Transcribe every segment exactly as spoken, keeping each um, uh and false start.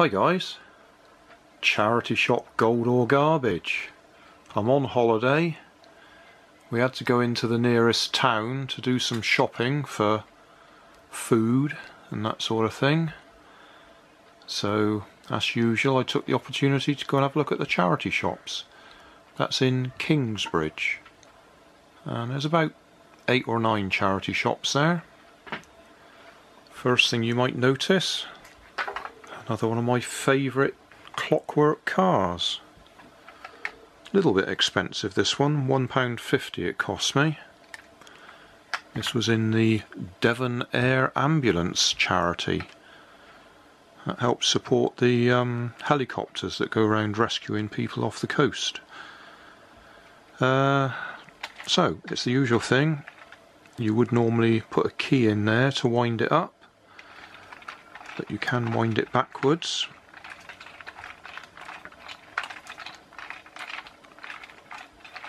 Hi guys, charity shop gold or garbage. I'm on holiday. We had to go into the nearest town to do some shopping for food and that sort of thing. So as usual I took the opportunity to go and have a look at the charity shops. That's in Kingsbridge and there's about eight or nine charity shops there. First thing you might notice, another one of my favourite clockwork cars. A little bit expensive this one, one pound fifty it cost me. This was in the Devon Air Ambulance Charity. That helps support the um, helicopters that go around rescuing people off the coast. Uh, so, it's the usual thing. You would normally put a key in there to wind it up. But you can wind it backwards.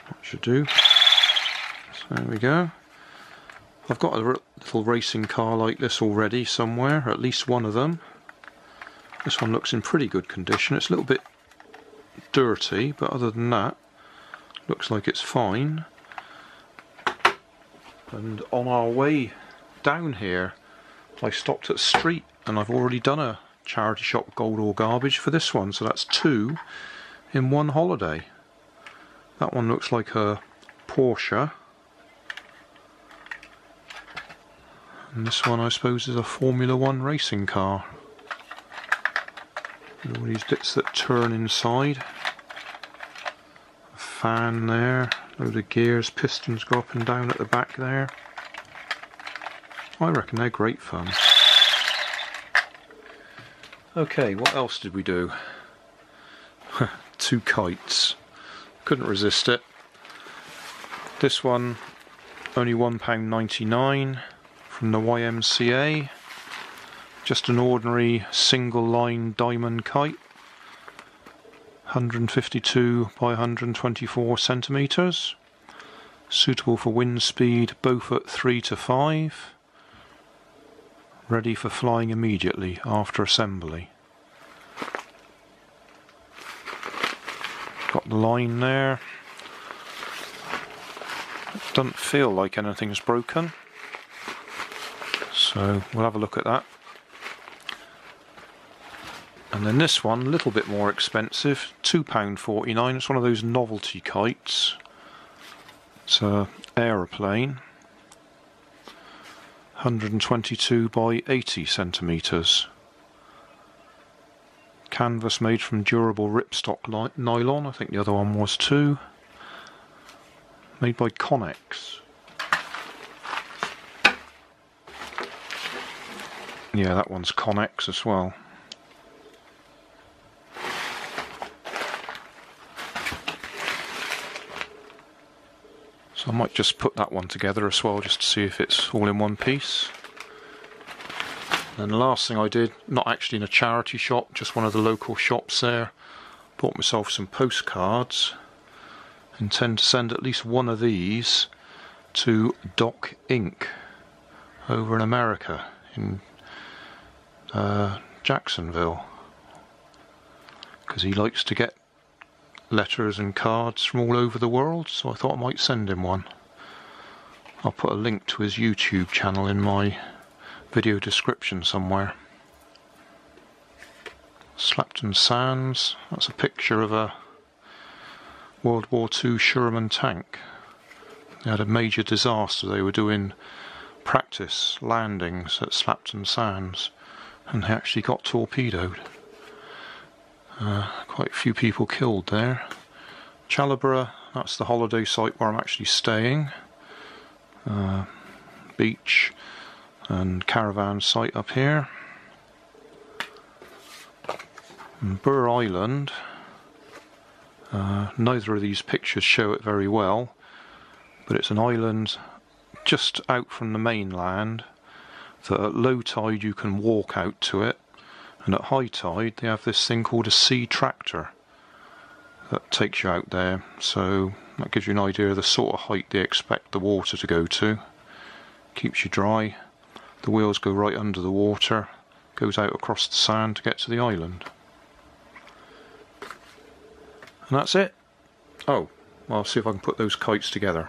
That should do. So there we go. I've got a little racing car like this already somewhere, at least one of them. This one looks in pretty good condition. It's a little bit dirty, but other than that, looks like it's fine. And on our way down here, I stopped at Street. And I've already done a charity shop gold or garbage for this one, so that's two in one holiday. That one looks like a Porsche. And this one I suppose is a Formula One racing car. And all these bits that turn inside. A fan there, load of gears, pistons go up and down at the back there. I reckon they're great fun. Okay, what else did we do? Two kites. Couldn't resist it. This one, only one pound ninety-nine from the Y M C A. Just an ordinary single line diamond kite. one hundred fifty-two by one hundred twenty-four centimetres. Suitable for wind speed Beaufort three to five. Ready for flying immediately after assembly. Got the line there. It doesn't feel like anything's broken, so we'll have a look at that. And then this one, a little bit more expensive, two pound forty-nine. It's one of those novelty kites. It's an aeroplane. one hundred twenty-two by eighty centimetres. Canvas made from durable ripstop nylon, I think the other one was too. Made by Connex. Yeah, that one's Connex as well. So I might just put that one together as well, just to see if it's all in one piece. And the last thing I did, not actually in a charity shop, just one of the local shops there, bought myself some postcards. Intend to send at least one of these to Doc Incorporated over in America, in uh, Jacksonville. Because he likes to get letters and cards from all over the world, so I thought I might send him one. I'll put a link to his YouTube channel in my video description somewhere. Slapton Sands, that's a picture of a World War Two Sherman tank. They had a major disaster, they were doing practice landings at Slapton Sands and they actually got torpedoed. Uh, quite a few people killed there. Challaborough, that's the holiday site where I'm actually staying. Uh, beach and caravan site up here. And Burr Island. Uh, neither of these pictures show it very well, but it's an island just out from the mainland that at low tide you can walk out to it. And at high tide they have this thing called a sea tractor that takes you out there, so that gives you an idea of the sort of height they expect the water to go to. Keeps you dry, the wheels go right under the water, goes out across the sand to get to the island. And that's it. Oh, well, I'll see if I can put those kites together.